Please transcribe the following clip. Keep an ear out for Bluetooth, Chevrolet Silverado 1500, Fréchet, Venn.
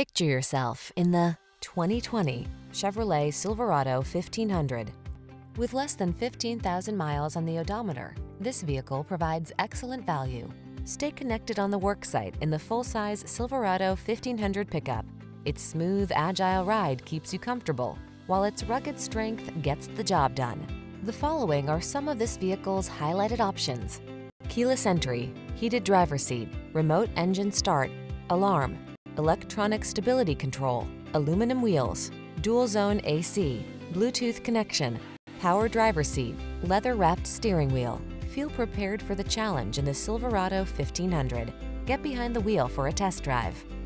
Picture yourself in the 2020 Chevrolet Silverado 1500. With less than 15,000 miles on the odometer, this vehicle provides excellent value. Stay connected on the worksite in the full-size Silverado 1500 pickup. Its smooth, agile ride keeps you comfortable, while its rugged strength gets the job done. The following are some of this vehicle's highlighted options: keyless entry, heated driver's seat, remote engine start, alarm, electronic stability control, aluminum wheels, dual zone AC, Bluetooth connection, power driver's seat, leather-wrapped steering wheel. Feel prepared for the challenge in the Silverado 1500. Get behind the wheel for a test drive.